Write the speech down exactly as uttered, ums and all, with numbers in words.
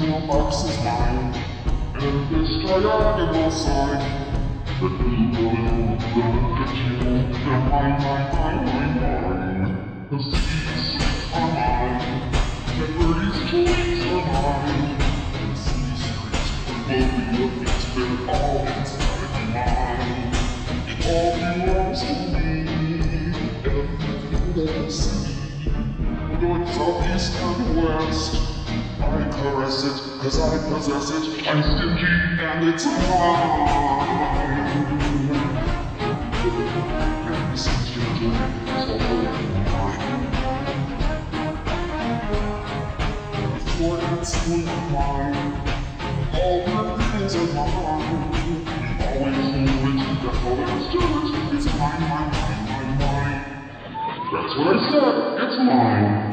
Mailbox's mind, and this diagonal sign, the people will look at you, they're mine, mine, mine, mine, mine. The seats are mine, the birdies' toys are mine, and C Street's will be it's been all inside mine. It all belongs to me, everything that I see, north, south, east, and west. I caress it, cause I possess it, I'm stingy and it's mine. Every since you're doing it's all mine. Before it's soon mine, all my things are mine. You always move it, that's all there is to it. It's mine, mine, mine, mine, mine. That's what I said, it's mine.